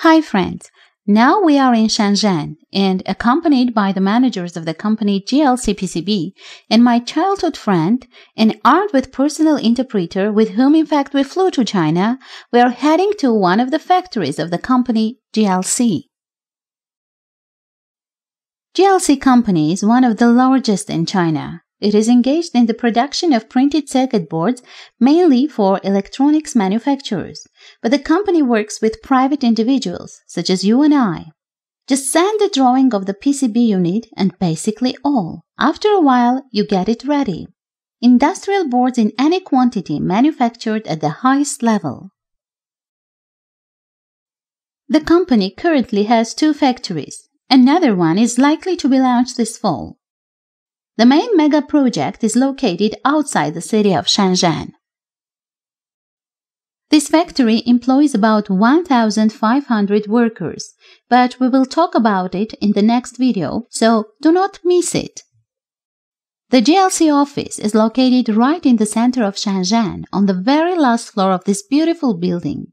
Hi friends, now we are in Shenzhen and accompanied by the managers of the company JLCPCB and my childhood friend, and armed with personal interpreter with whom in fact we flew to China, we are heading to one of the factories of the company JLC. JLC company is one of the largest in China. It is engaged in the production of printed circuit boards, mainly for electronics manufacturers. But the company works with private individuals, such as you and I. Just send a drawing of the PCB unit and basically all. After a while, you get it ready. Industrial boards in any quantity manufactured at the highest level. The company currently has 2 factories. Another one is likely to be launched this fall. The main mega project is located outside the city of Shenzhen. This factory employs about 1,500 workers, but we will talk about it in the next video, so do not miss it. The JLC office is located right in the center of Shenzhen, on the very last floor of this beautiful building.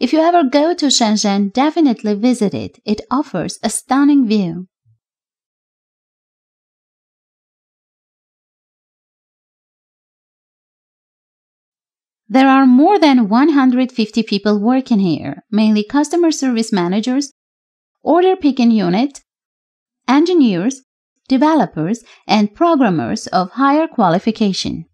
If you ever go to Shenzhen, definitely visit it. It offers a stunning view. There are more than 150 people working here, mainly customer service managers, order picking unit, engineers, developers, and programmers of higher qualification.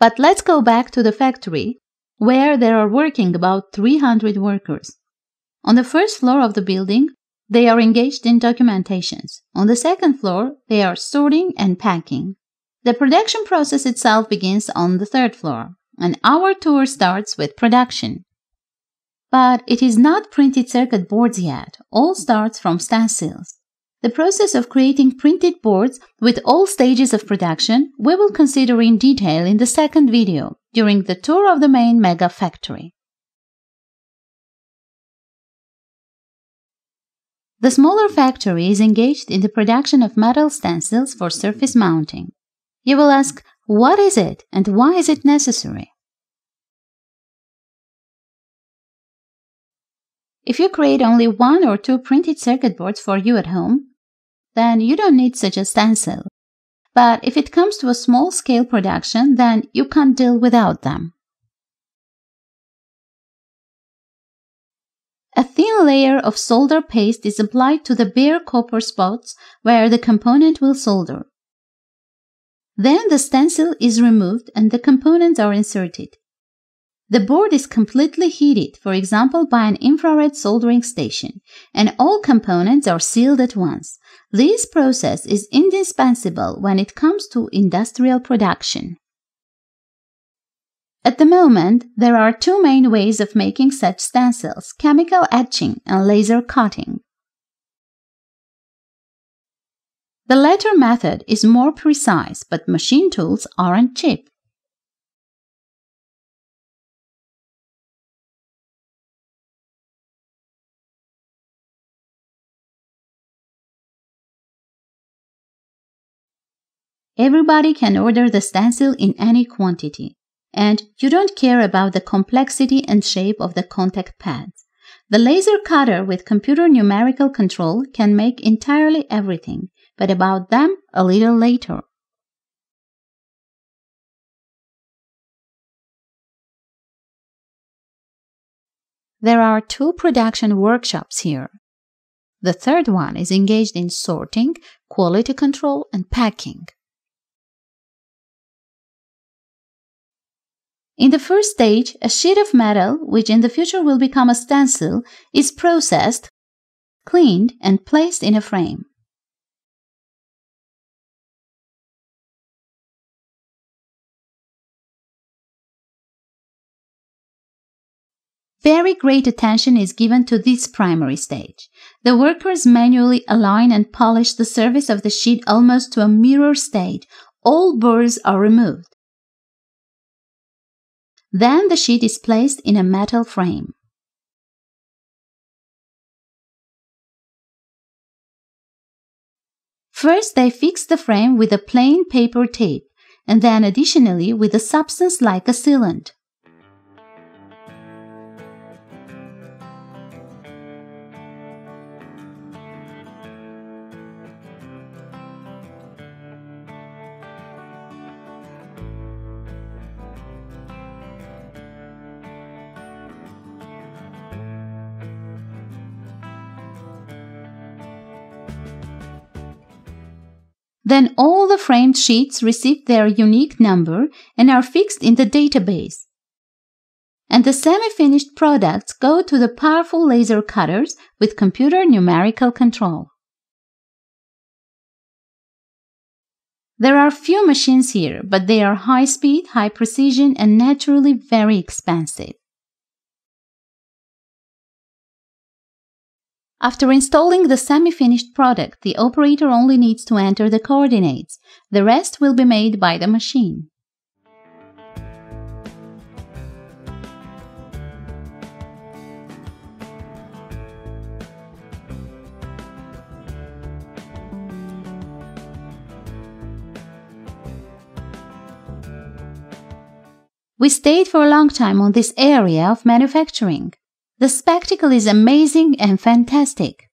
But let's go back to the factory, where there are working about 300 workers. On the first floor of the building, they are engaged in documentations. On the second floor, they are sorting and packing. The production process itself begins on the third floor, and our tour starts with production. But it is not printed circuit boards yet, all starts from stencils. The process of creating printed boards with all stages of production we will consider in detail in the second video, during the tour of the main mega factory. The smaller factory is engaged in the production of metal stencils for surface mounting. You will ask, what is it and why is it necessary? If you create only 1 or 2 printed circuit boards for you at home, then you don't need such a stencil. But if it comes to a small-scale production, then you can't deal without them. A thin layer of solder paste is applied to the bare copper spots where the component will solder. Then the stencil is removed and the components are inserted. The board is completely heated, for example by an infrared soldering station, and all components are sealed at once. This process is indispensable when it comes to industrial production. At the moment, there are 2 main ways of making such stencils: chemical etching and laser cutting. The latter method is more precise, but machine tools aren't cheap. Everybody can order the stencil in any quantity, and you don't care about the complexity and shape of the contact pads. The laser cutter with computer numerical control can make entirely everything, but about them a little later. There are 2 production workshops here. The third one is engaged in sorting, quality control, and packing. In the first stage, a sheet of metal, which in the future will become a stencil, is processed, cleaned, and placed in a frame. Very great attention is given to this primary stage. The workers manually align and polish the surface of the sheet almost to a mirror state. All burrs are removed. Then the sheet is placed in a metal frame. First, they fix the frame with a plain paper tape, and then additionally with a substance like a sealant. Then all the framed sheets receive their unique number and are fixed in the database. And the semi-finished products go to the powerful laser cutters with computer numerical control. There are few machines here, but they are high speed, high precision, and naturally very expensive. After installing the semi-finished product, the operator only needs to enter the coordinates. The rest will be made by the machine. We stayed for a long time on this area of manufacturing. The spectacle is amazing and fantastic.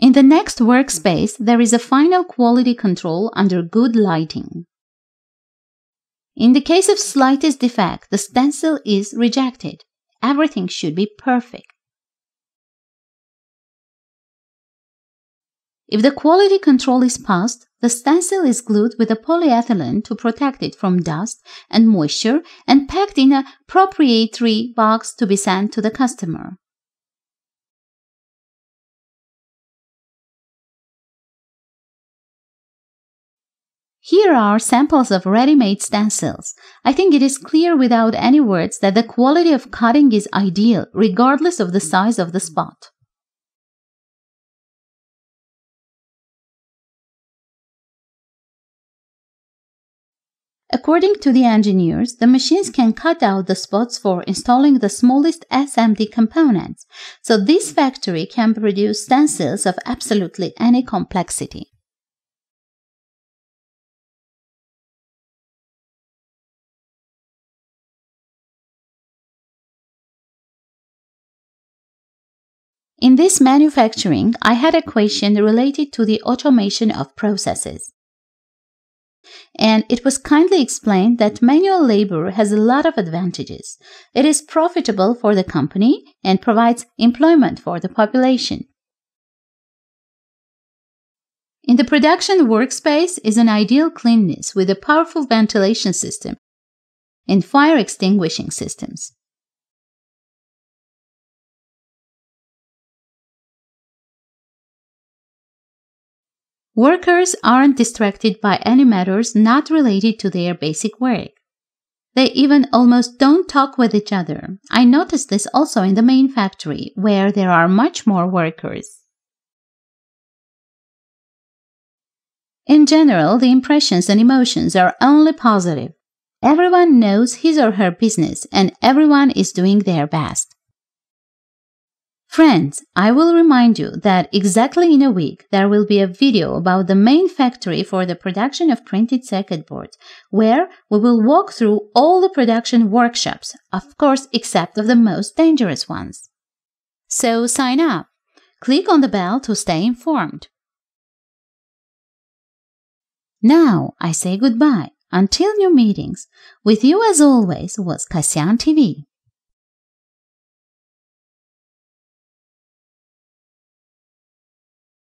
In the next workspace, there is a final quality control under good lighting. In the case of slightest defect, the stencil is rejected. Everything should be perfect. If the quality control is passed, the stencil is glued with a polyethylene to protect it from dust and moisture and packed in a proprietary box to be sent to the customer. Here are samples of ready-made stencils. I think it is clear without any words that the quality of cutting is ideal, regardless of the size of the spot. According to the engineers, the machines can cut out the spots for installing the smallest SMD components, so this factory can produce stencils of absolutely any complexity. In this manufacturing, I had a question related to the automation of processes. And it was kindly explained that manual labor has a lot of advantages. It is profitable for the company and provides employment for the population. In the production workspace is an ideal cleanness with a powerful ventilation system and fire extinguishing systems. Workers aren't distracted by any matters not related to their basic work. They even almost don't talk with each other. I noticed this also in the main factory, where there are much more workers. In general, the impressions and emotions are only positive. Everyone knows his or her business, and everyone is doing their best. Friends, I will remind you that exactly in a week there will be a video about the main factory for the production of printed circuit boards, where we will walk through all the production workshops, of course except of the most dangerous ones. So sign up. Click on the bell to stay informed. Now I say goodbye. Until new meetings, with you as always was Kasyan TV.